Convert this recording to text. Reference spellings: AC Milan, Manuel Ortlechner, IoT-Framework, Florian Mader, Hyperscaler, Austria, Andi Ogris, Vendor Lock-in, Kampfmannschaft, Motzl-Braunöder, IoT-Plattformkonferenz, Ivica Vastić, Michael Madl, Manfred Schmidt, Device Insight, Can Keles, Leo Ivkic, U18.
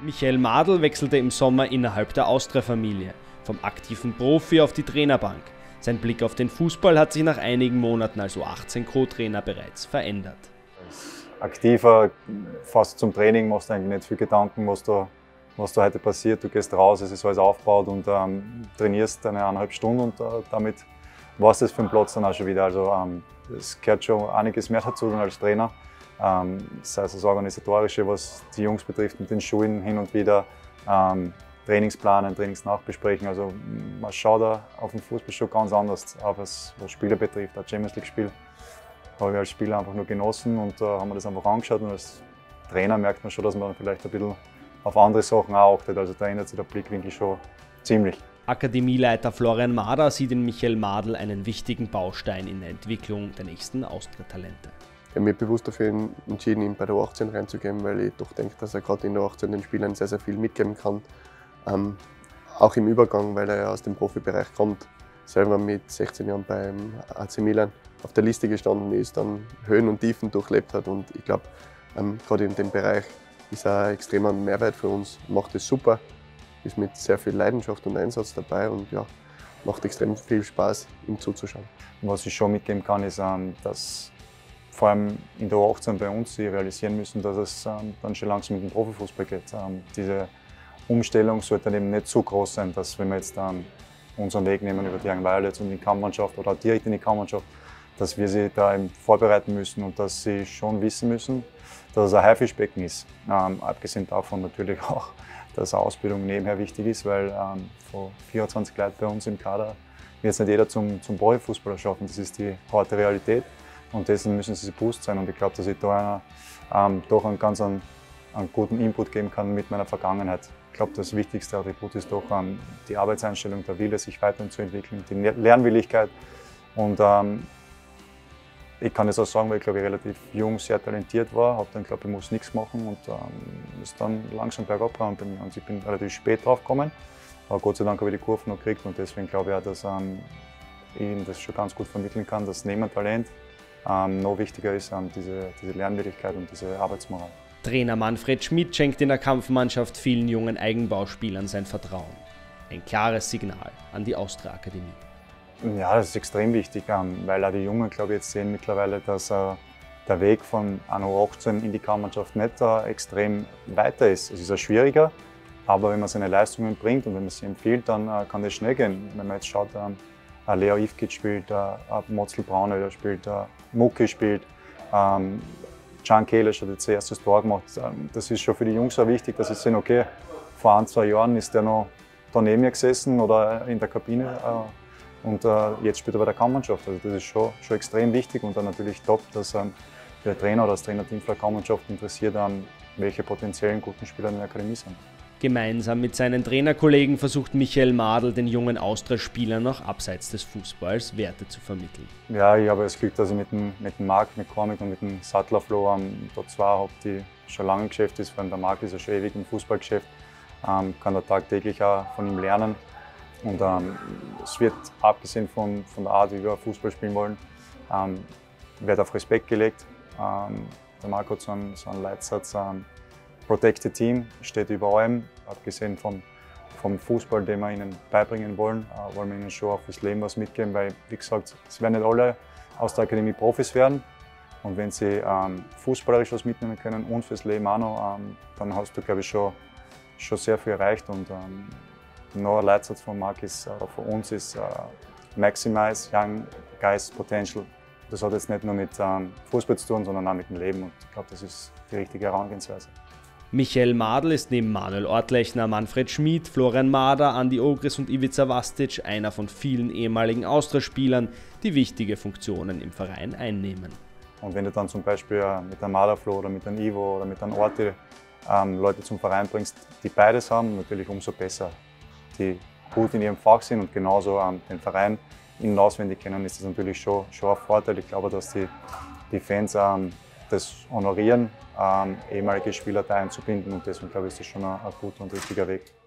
Michael Madl wechselte im Sommer innerhalb der Austria-Familie, vom aktiven Profi auf die Trainerbank. Sein Blick auf den Fußball hat sich nach einigen Monaten als U18 Co-Trainer bereits verändert. Aktiver, fast zum Training, machst du eigentlich nicht viel Gedanken, was da heute passiert. Du gehst raus, es ist alles aufgebaut und trainierst eine 1,5 Stunden und damit war es das für den Platz dann auch schon wieder. Also es gehört schon einiges mehr dazu als Trainer. Sei es das Organisatorische, was die Jungs betrifft, mit den Schulen hin und wieder, Trainingsplanen, Trainingsnachbesprechen. Also man schaut da auf den Fußball schon ganz anders, aber was Spieler betrifft, das Champions League-Spiel, habe ich als Spieler einfach nur genossen und haben wir das einfach angeschaut. Und als Trainer merkt man schon, dass man vielleicht ein bisschen auf andere Sachen auch achtet. Also da ändert sich der Blickwinkel schon ziemlich. Akademieleiter Florian Mader sieht in Michael Madl einen wichtigen Baustein in der Entwicklung der nächsten Austria-Talente. Ich habe mich bewusst dafür entschieden, ihn bei der U18 reinzugeben, weil ich doch denke, dass er gerade in der U18 den Spielern sehr, sehr viel mitgeben kann. Auch im Übergang, weil er ja aus dem Profibereich kommt, selber mit 16 Jahren beim AC Milan auf der Liste gestanden ist, dann Höhen und Tiefen durchlebt hat. Und ich glaube, gerade in dem Bereich ist er ein extremer Mehrwert für uns, macht es super, ist mit sehr viel Leidenschaft und Einsatz dabei und ja, macht extrem viel Spaß, ihm zuzuschauen. Was ich schon mitgeben kann, ist, dass vor allem in der U18 bei uns, sie realisieren müssen, dass es dann schon langsam mit dem Profifußball geht. Diese Umstellung sollte dann eben nicht so groß sein, dass wenn wir jetzt unseren Weg nehmen über die Young Violets und die Kampfmannschaft oder direkt in die Kampfmannschaft, dass wir sie da eben vorbereiten müssen und dass sie schon wissen müssen, dass es ein Haifischbecken ist. Abgesehen davon natürlich auch, dass Ausbildung nebenher wichtig ist, weil von 24 Leuten bei uns im Kader wird es nicht jeder zum Profifußballer schaffen. Das ist die harte Realität. Und dessen müssen sie sich bewusst sein. Und ich glaube, dass ich da doch einen ganz einen guten Input geben kann mit meiner Vergangenheit. Ich glaube, das wichtigste Attribut ist doch die Arbeitseinstellung, der Wille, sich weiterzuentwickeln, die Lernwilligkeit. Und ich kann das auch sagen, weil ich glaube, ich relativ jung, sehr talentiert war. Habe dann glaube ich muss nichts machen und ist dann langsam bergab gegangen bei mir. Und ich bin relativ spät drauf gekommen, aber Gott sei Dank habe ich die Kurve noch gekriegt. Und deswegen glaube ich auch, dass ich Ihnen das schon ganz gut vermitteln kann, dass neben Talent noch wichtiger ist diese Lernwilligkeit und diese Arbeitsmoral. Trainer Manfred Schmidt schenkt in der Kampfmannschaft vielen jungen Eigenbauspielern sein Vertrauen. Ein klares Signal an die Austria-Akademie. Ja, das ist extrem wichtig, weil auch die Jungen, glaube ich, jetzt sehen mittlerweile, dass der Weg von U18 in die Kampfmannschaft nicht extrem weiter ist. Es ist schwieriger, aber wenn man seine Leistungen bringt und wenn man sie empfiehlt, dann kann das schnell gehen. Wenn man jetzt schaut, Leo Ivkic spielt, Motzl-Braunöder spielt, Mucki spielt, Can Keles hat jetzt erstes Tor gemacht. Das ist schon für die Jungs auch wichtig, dass sie sehen, okay, vor 1-2 Jahren ist der noch da neben mir gesessen oder in der Kabine und jetzt spielt er bei der Kampfmannschaft. Also das ist schon extrem wichtig und dann natürlich top, dass der Trainer oder das Trainerteam für die Kampfmannschaft interessiert, welche potenziellen guten Spieler in der Akademie sind. Gemeinsam mit seinen Trainerkollegen versucht Michael Madl, den jungen Austria-Spielern noch abseits des Fußballs Werte zu vermitteln. Ja, ich habe das Glück, dass ich mit dem Marc, mit Cormick und mit dem Sattlerflo da zwei habe, die schon lange im Geschäft ist, weil der Marc ist ja schon ewig im Fußballgeschäft, kann da tagtäglich auch von ihm lernen. Und es wird, abgesehen von der Art, wie wir Fußball spielen wollen, wird auf Respekt gelegt. Der Marc hat so einen Leitsatz, Protect the Team steht über allem, abgesehen vom Fußball, den wir ihnen beibringen wollen, wollen wir ihnen schon auch fürs Leben was mitgeben, weil, wie gesagt, es werden nicht alle aus der Akademie Profis werden und wenn sie fußballerisch was mitnehmen können und fürs Leben auch noch, dann hast du, glaube ich, schon sehr viel erreicht und noch ein Leitsatz von Marc ist, von uns ist Maximize Young Guys Potential. Das hat jetzt nicht nur mit Fußball zu tun, sondern auch mit dem Leben und ich glaube, das ist die richtige Herangehensweise. Michael Madl ist neben Manuel Ortlechner, Manfred Schmidt, Florian Mader, Andi Ogris und Ivica Vastić einer von vielen ehemaligen Austria-Spielern, die wichtige Funktionen im Verein einnehmen. Und wenn du dann zum Beispiel mit einem Maderflo oder mit einem Ivo oder mit einem Orti Leute zum Verein bringst, die beides haben, natürlich umso besser. Die gut in ihrem Fach sind und genauso den Verein in- und auswendig kennen, ist das natürlich schon ein Vorteil. Ich glaube, dass die Fans das honorieren, ehemalige Spieler da einzubinden und deswegen glaube ich, ist das schon ein guter und richtiger Weg.